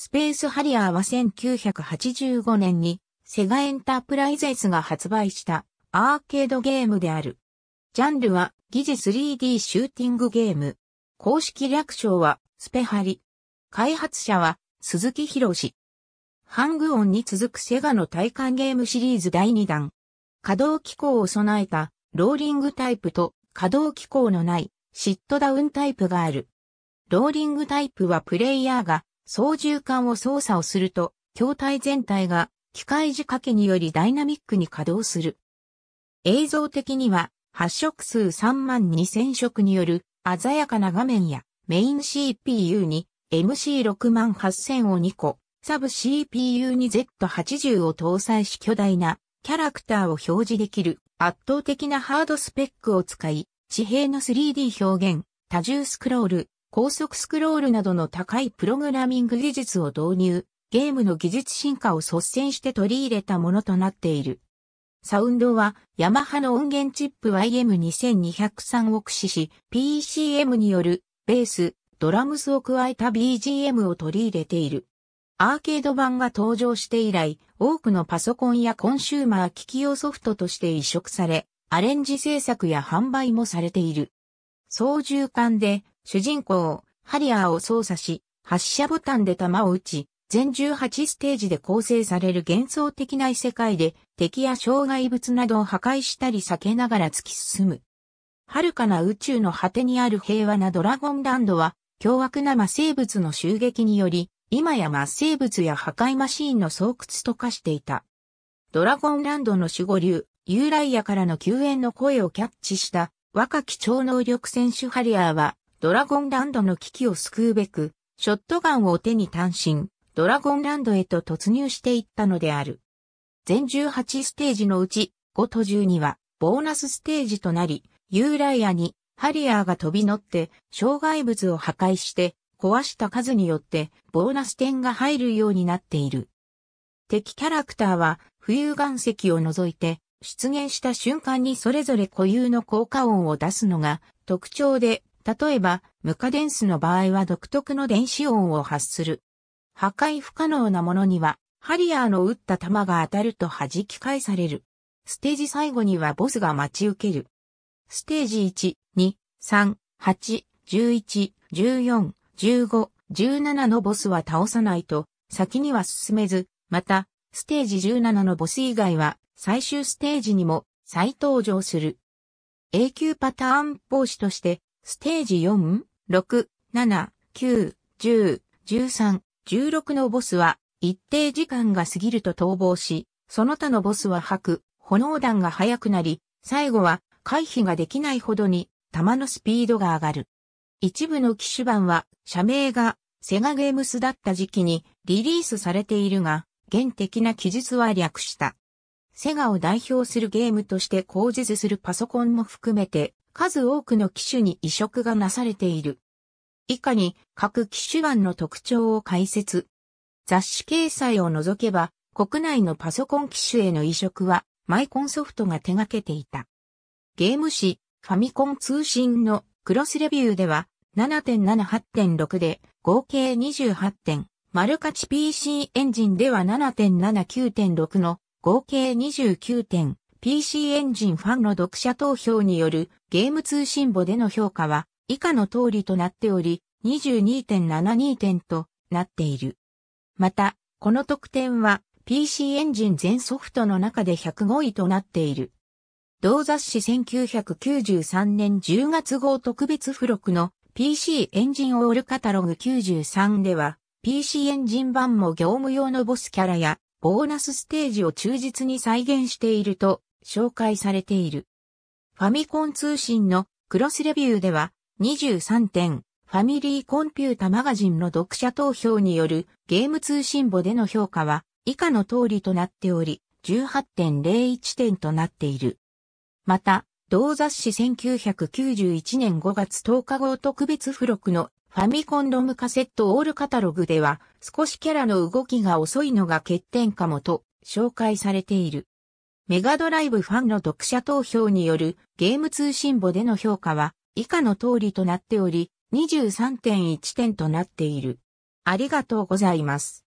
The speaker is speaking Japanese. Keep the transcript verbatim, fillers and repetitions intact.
スペースハリアーはせんきゅうひゃくはちじゅうごねんにセガエンタープライゼスが発売したアーケードゲームである。ジャンルは疑似 スリーディー シューティングゲーム。公式略称はスペハリ。開発者は鈴木弘。ハングオンに続くセガの体感ゲームシリーズだいにだん。可動機構を備えたローリングタイプと可動機構のないシットダウンタイプがある。ローリングタイプはプレイヤーが操縦桿を操作をすると筐体全体が機械仕掛けによりダイナミックに稼働する。映像的には発色数さんまんにせんしょくによる鮮やかな画面やメイン シーピーユー に エムシーろくまんはっせん をにこ。サブ シーピーユー に ゼットはちじゅう を搭載し巨大なキャラクターを表示できる圧倒的なハードスペックを使い、地平の スリーディー 表現、多重スクロール、高速スクロールなどの高いプログラミング技術を導入、ゲームの技術進化を率先して取り入れたものとなっている。サウンドはヤマハの音源チップ ワイエムにせんにひゃくさん を駆使し、ピーシーエム によるベース、ドラムスを加えた ビージーエム を取り入れている。アーケード版が登場して以来、多くのパソコンやコンシューマー機器用ソフトとして移植され、アレンジ制作や販売もされている。操縦桿で主人公、ハリアーを操作し、発射ボタンで弾を撃ち、全じゅうはちステージで構成される幻想的な異世界で敵や障害物などを破壊したり避けながら突き進む。遥かな宇宙の果てにある平和なドラゴンランドは、凶悪な魔生物の襲撃により、今や魔生物や破壊マシーンの巣窟と化していた。ドラゴンランドの守護竜、ユーライアからの救援の声をキャッチした若き超能力戦士ハリアーは、ドラゴンランドの危機を救うべく、ショットガンを手に単身、ドラゴンランドへと突入していったのである。全じゅうはちステージのうち、ごとじゅうにはボーナスステージとなり、ユーライアにハリアーが飛び乗って、障害物を破壊して、壊した数によってボーナス点が入るようになっている。敵キャラクターは浮遊岩石を除いて出現した瞬間にそれぞれ固有の効果音を出すのが特徴で、例えばムカデンスの場合は独特の電子音を発する。破壊不可能なものにはハリアーの撃った弾が当たると弾き返される。ステージ最後にはボスが待ち受ける。ステージいち、に、さん、はち、じゅういち、じゅうよん、じゅうご、じゅうななのボスは倒さないと先には進めず、また、ステージじゅうななのボス以外は最終ステージにも再登場する。永久パターン防止として、ステージよん、ろく、なな、きゅう、じゅう、じゅうさん、じゅうろくのボスは一定時間が過ぎると逃亡し、その他のボスは吐く、炎弾が速くなり、最後は回避ができないほどに弾のスピードが上がる。一部の機種版は、社名がセガゲームスだった時期にリリースされているが、現的な記述は略した。セガを代表するゲームとして後述するパソコンも含めて、数多くの機種に移植がなされている。以下に各機種版の特徴を解説。雑誌掲載を除けば、国内のパソコン機種への移植は、マイコンソフトが手掛けていた。ゲーム誌、ファミコン通信のクロスレビューでは ななてんななはちてんろく で合計にじゅうはちてん、マルカチ ピーシー エンジンでは ななてんななきゅうてんろく の合計にじゅうきゅうてん、ピーシー エンジンファンの読者投票によるゲーム通信簿での評価は以下の通りとなっており にじゅうにてんななにてんとなっている。また、この得点は ピーシー エンジン全ソフトの中でひゃくごいとなっている。同雑誌せんきゅうひゃくきゅうじゅうさんねんじゅうがつごう特別付録の ピーシー エンジンオールカタログきゅうじゅうさんでは ピーシー エンジン版も業務用のボスキャラやボーナスステージを忠実に再現していると紹介されている。ファミコン通信のクロスレビューではにじゅうさんてんファミリーコンピュータマガジンの読者投票によるゲーム通信簿での評価は以下の通りとなっており じゅうはちてんれいいちてんとなっている。また、同雑誌せんきゅうひゃくきゅうじゅういちねんごがつとおかごう特別付録のファミコンロムカセットオールカタログでは少しキャラの動きが遅いのが欠点かもと紹介されている。メガドライブファンの読者投票によるゲーム通信簿での評価は以下の通りとなっており にじゅうさんてんいちてんとなっている。ありがとうございます。